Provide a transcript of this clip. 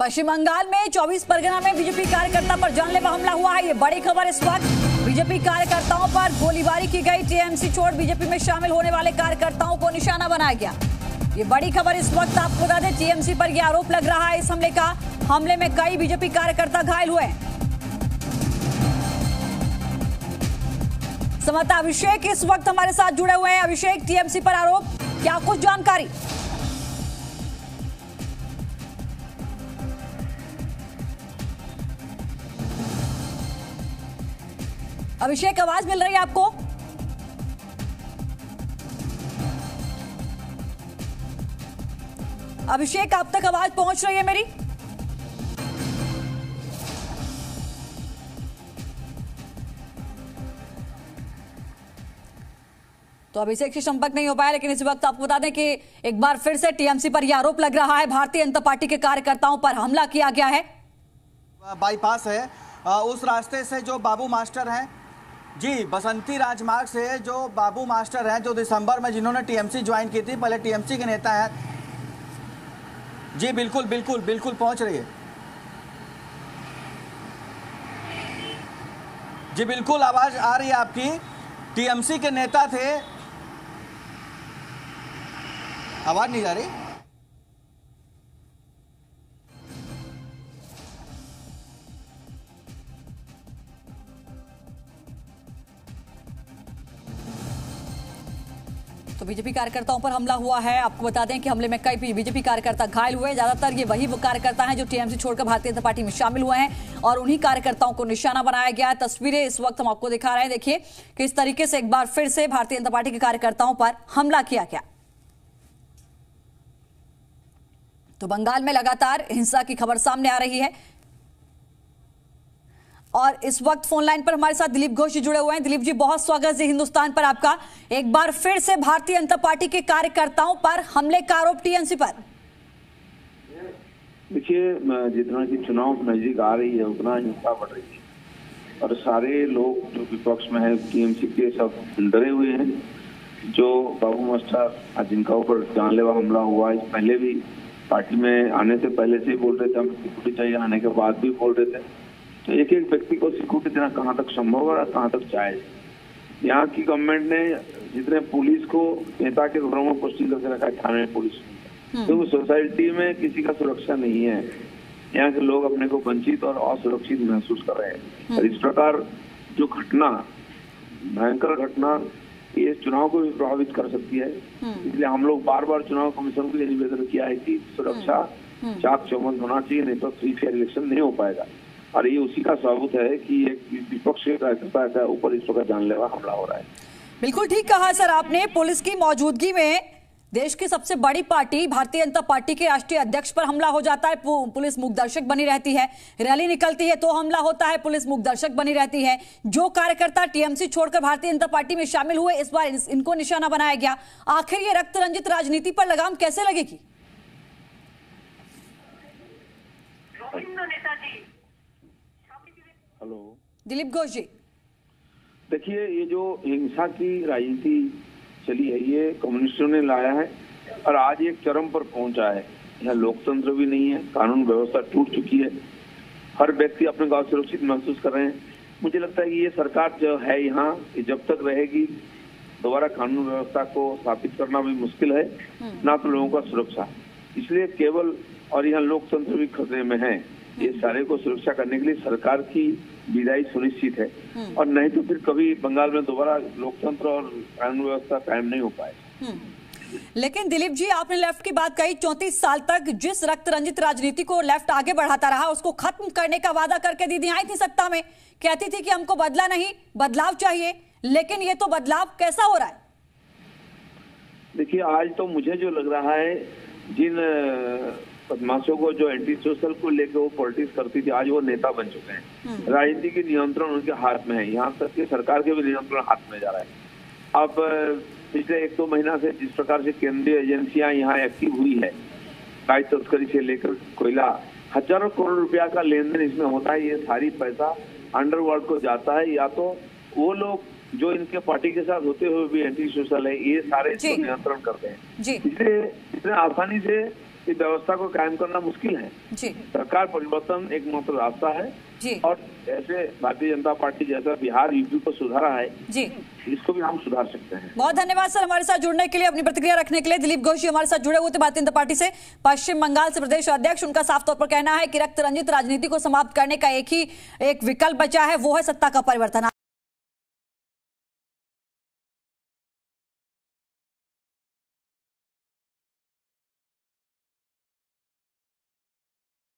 पश्चिम बंगाल में 24 परगना में बीजेपी कार्यकर्ता पर जानलेवा हमला हुआ है। ये बड़ी खबर इस वक्त। बीजेपी कार्यकर्ताओं पर गोलीबारी की गई। टीएमसी छोड़ बीजेपी में शामिल होने वाले कार्यकर्ताओं को निशाना बनाया गया। ये बड़ी खबर इस वक्त। आपको बता दें टीएमसी पर यह आरोप लग रहा है इस हमले का। हमले में कई बीजेपी कार्यकर्ता घायल हुए। समता अभिषेक इस वक्त हमारे साथ जुड़े हुए हैं। अभिषेक, टीएमसी पर आरोप, क्या कुछ जानकारी? अभिषेक, आवाज मिल रही है आपको? अभिषेक, आप तक आवाज पहुंच रही है मेरी? तो अभिषेक से संपर्क नहीं हो पाया, लेकिन इस वक्त आपको बता दें कि एक बार फिर से टीएमसी पर यह आरोप लग रहा है भारतीय जनता पार्टी के कार्यकर्ताओं पर हमला किया गया है। बाईपास है उस रास्ते से जो बाबू मास्टर हैं, जी बसंती राजमार्ग से जो बाबू मास्टर हैं, जो दिसंबर में जिन्होंने टीएमसी ज्वाइन की थी, पहले टीएमसी के नेता हैं। जी बिल्कुल बिल्कुल बिल्कुल पहुँच रही है। जी बिल्कुल आवाज आ रही है आपकी। टीएमसी के नेता थे। आवाज नहीं जा रही। तो बीजेपी कार्यकर्ताओं पर हमला हुआ है। आपको बता दें कि हमले में कई बीजेपी कार्यकर्ता घायल हुए। ज्यादातर ये वही कार्यकर्ता हैं जो टीएमसी छोड़कर भारतीय जनता पार्टी में शामिल हुए हैं और उन्हीं कार्यकर्ताओं को निशाना बनाया गया है। तस्वीरें इस वक्त हम आपको दिखा रहे हैं। देखिए किस तरीके से एक बार फिर से भारतीय जनता पार्टी के कार्यकर्ताओं पर हमला किया गया। तो बंगाल में लगातार हिंसा की खबर सामने आ रही है और इस वक्त फोन लाइन पर हमारे साथ दिलीप घोष जी जुड़े हुए हैं। दिलीप जी, बहुत स्वागत है हिंदुस्तान पर आपका। एक बार फिर से भारतीय जनता पार्टी के कार्यकर्ताओं पर हमले का आरोप टीएमसी पर। देखिए, जितना कि चुनाव नजदीक आ रही है उतना हिंसा बढ़ रही है और सारे लोग जो विपक्ष में है टीएमसी के सब डरे हुए हैं। जो बाबू मास्टर जिनका ऊपर जानलेवा हमला हुआ, पहले भी पार्टी में आने से पहले से ही बोल रहे थे हम सिक्योरिटी चाहिए, आने के बाद भी बोल रहे थे। तो एक एक व्यक्ति को सिक्योरिटी देना कहाँ तक संभव है और कहाँ तक जायज। यहाँ की गवर्नमेंट ने जितने पुलिस को नेता के घरों में पोस्टिंग करके रखा है, थाने पुलिस, तो सोसाइटी में किसी का सुरक्षा नहीं है। यहाँ के लोग अपने को वंचित और असुरक्षित महसूस कर रहे हैं और इस प्रकार जो घटना, भयंकर घटना, ये चुनाव को भी प्रभावित कर सकती है। इसलिए हम लोग बार बार चुनाव कमीशन को यह निवेदन किया है कि सुरक्षा चाक चौबंद होना चाहिए, नहीं तो फ्री फेयर इलेक्शन नहीं हो पाएगा। और ये उसी का सबूत है कि एक विपक्ष के कार्यकर्ता का ऊपर इस वक्त जानलेवा हमला हो रहा है। बिल्कुल ठीक कहा सर आपने। पुलिस की मौजूदगी में देश की सबसे बड़ी पार्टी भारतीय जनता पार्टी के राष्ट्रीय अध्यक्ष पर हमला हो जाता है। पुलिस मुखदर्शक बनी रहती है, रैली निकलती है तो हमला होता है, पुलिस मुखदर्शक बनी रहती है। जो कार्यकर्ता टीएमसी छोड़कर भारतीय जनता पार्टी में शामिल हुए, इस बार इनको निशाना बनाया गया। आखिर ये रक्त रंजित राजनीति पर लगाम कैसे लगेगी? हेलो दिलीप घोष जी, देखिए ये जो हिंसा की राजनीति चली है ये कम्युनिस्टों ने लाया है और आज एक चरम पर पहुंचा है। यहाँ लोकतंत्र भी नहीं है, कानून व्यवस्था टूट चुकी है, हर व्यक्ति अपने गांव से सुरक्षित महसूस कर रहे हैं। मुझे लगता है कि ये सरकार जो है यहाँ जब तक रहेगी, दोबारा कानून व्यवस्था को स्थापित करना भी मुश्किल है, ना तो लोगों का सुरक्षा। इसलिए केवल और यहाँ लोकतंत्र भी खतरे में है। ये सारे को सुरक्षा करने के लिए सरकार की विदाई सुनिश्चित है और नहीं तो फिर कभी बंगाल में दोबारा लोकतंत्र और कानून व्यवस्था कायम नहीं हो पाए। लेकिन दिलीप जी, आपने लेफ्ट की बात कही। 34 साल तक जिस रक्त रंजित राजनीति को लेफ्ट आगे बढ़ाता रहा, उसको खत्म करने का वादा करके दीदी आई थी सत्ता में, कहती थी कि हमको बदला नहीं, बदलाव चाहिए। लेकिन ये तो बदलाव कैसा हो रहा है? देखिए, आज तो मुझे जो लग रहा है, जिन बदमाशों को जो एंटी सोशल को लेकर वो पॉलिटिक्स करती थी, आज वो नेता बन चुके हैं। राजनीति के नियंत्रण उनके हाथ में है, यहाँ तक कि सरकार के भी नियंत्रण हाथ में जा रहा है। अब पिछले 1-2 महीना से जिस प्रकार से केंद्रीय एजेंसियां यहाँ एक्टिव हुई है, गाय तस्करी से लेकर कोयला, हजारों करोड़ रुपया का लेन देन इसमें होता है। ये सारी पैसा अंडरवर्ल्ड को जाता है, या तो वो लोग जो इनके पार्टी के साथ होते हुए भी एंटी सोशल है, ये सारे नियंत्रण करते हैं। इसलिए इतने आसानी से इस व्यवस्था को कायम करना मुश्किल है। सरकार परिवर्तन एक मात्र रास्ता है और ऐसे भारतीय जनता पार्टी जैसा बिहार यूपी को सुधारा है जी, इसको भी हम सुधार सकते हैं। बहुत धन्यवाद सर हमारे साथ जुड़ने के लिए, अपनी प्रतिक्रिया रखने के लिए। दिलीप घोष हमारे साथ जुड़े हुए थे भारतीय जनता पार्टी से, पश्चिम बंगाल से प्रदेश अध्यक्ष। उनका साफ तौर पर कहना है कि रक्त रंजित राजनीति को समाप्त करने का एक विकल्प बचा है, वो है सत्ता का परिवर्तन।